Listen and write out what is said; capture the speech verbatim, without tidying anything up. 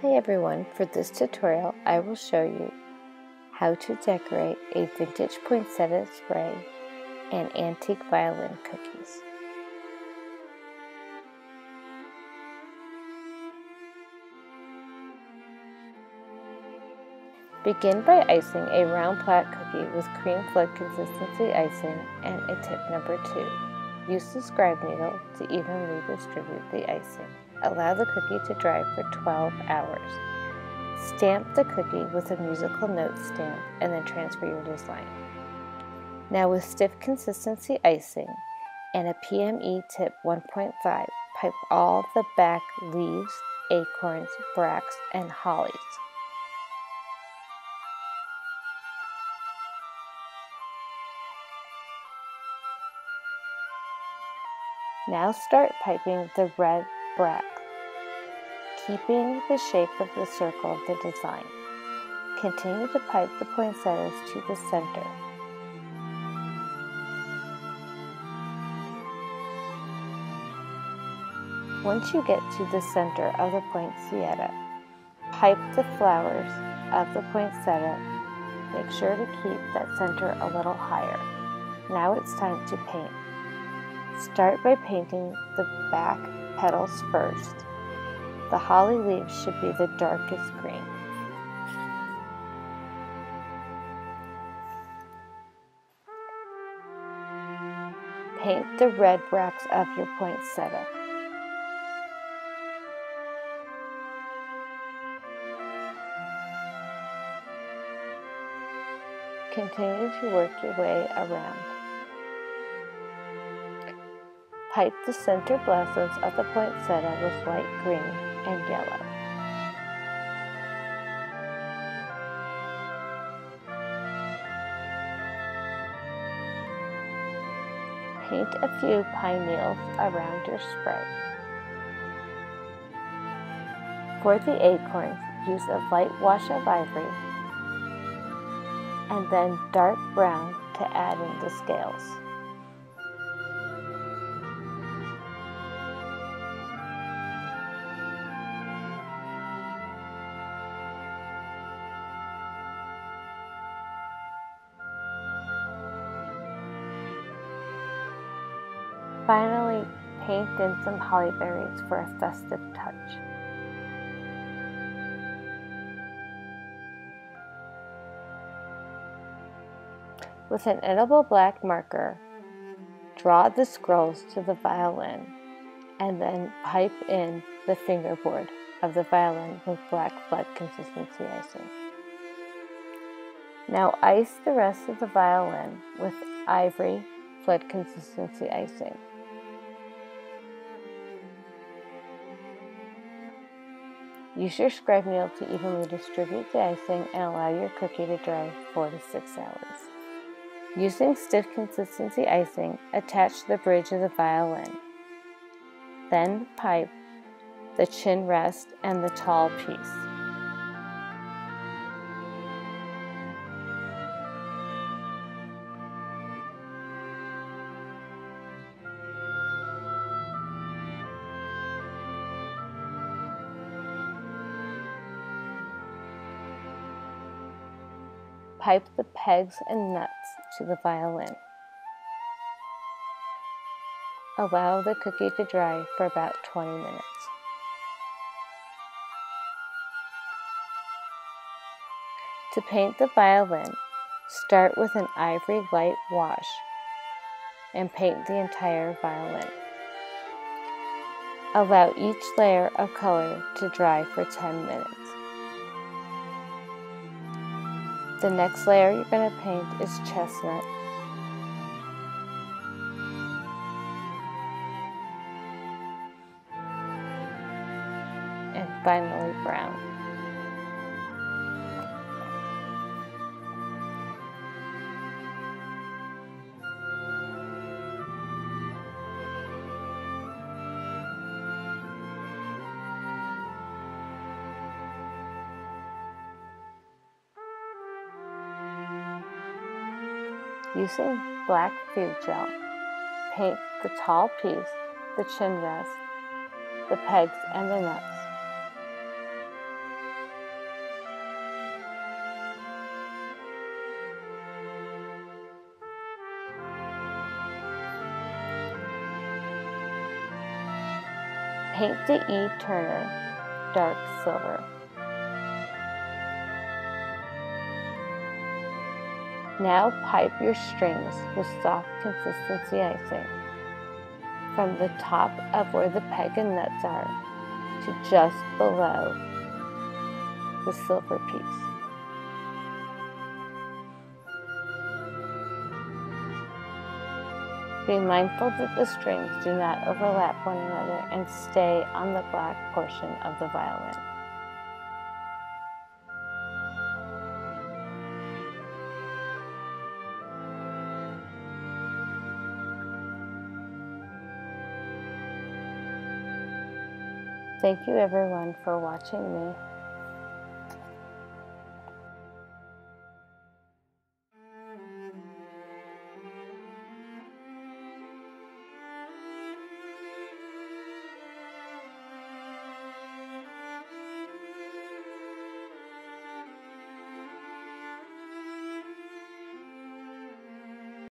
Hi everyone, for this tutorial I will show you how to decorate a vintage poinsettia spray and antique violin cookies. Begin by icing a round flat cookie with cream flood consistency icing and a tip number two. Use the scribe needle to evenly distribute the icing. Allow the cookie to dry for twelve hours. Stamp the cookie with a musical note stamp and then transfer your design. Now with stiff consistency icing and a P M E tip one point five, pipe all the back leaves, acorns, bracts, and hollies. Now start piping the red bract, keeping the shape of the circle of the design. Continue to pipe the poinsettias to the center. Once you get to the center of the poinsettia, pipe the flowers of the poinsettia. Make sure to keep that center a little higher. Now it's time to paint. Start by painting the back petals first. The holly leaves should be the darkest green. Paint the red bracts of your poinsettia. Continue to work your way around. Pipe the center blossoms of the poinsettia with light green and yellow. Paint a few pineals around your spray. For the acorns, use a light wash of ivory and then dark brown to add in the scales. Finally, paint in some holly berries for a festive touch. With an edible black marker, draw the scrolls to the violin and then pipe in the fingerboard of the violin with black flood consistency icing. Now ice the rest of the violin with ivory flood consistency icing. Use your scribe needle to evenly distribute the icing and allow your cookie to dry four to six hours. Using stiff consistency icing, attach the bridge of the violin. Then pipe the chin rest and the tall piece. Pipe the pegs and nuts to the violin. Allow the cookie to dry for about twenty minutes. To paint the violin, start with an ivory light wash and paint the entire violin. Allow each layer of color to dry for ten minutes. The next layer you're going to paint is chestnut. And finally brown. Using black food gel, paint the tall piece, the chin rest, the pegs, and the nuts. Paint the E-tuner dark silver. Now pipe your strings with soft consistency icing from the top of where the peg and nuts are to just below the silver piece. Be mindful that the strings do not overlap one another and stay on the black portion of the violin. Thank you everyone for watching me.